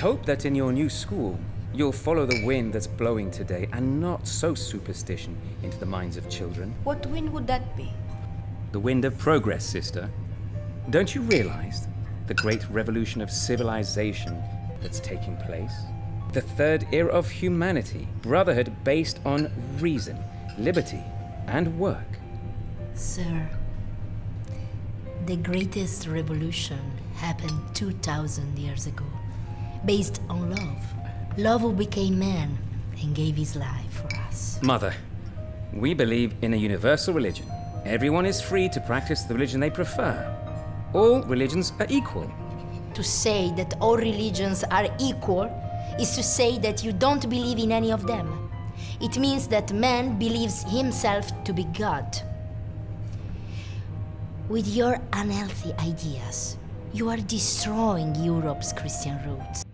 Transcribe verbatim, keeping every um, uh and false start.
hope that in your new school, you'll follow the wind that's blowing today and not sow superstition into the minds of children. What wind would that be? The wind of progress, sister. Don't you realize the great revolution of civilization that's taking place? The third era of humanity, brotherhood based on reason, liberty, and work. Sir, the greatest revolution happened two thousand years ago, based on love. Love who became man and gave his life for us. Mother, we believe in a universal religion. Everyone is free to practice the religion they prefer. All religions are equal. To say that all religions are equal is to say that you don't believe in any of them. It means that man believes himself to be God. With your unhealthy ideas, you are destroying Europe's Christian roots.